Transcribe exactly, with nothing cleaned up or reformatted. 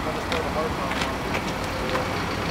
I'm going to throw the hard one.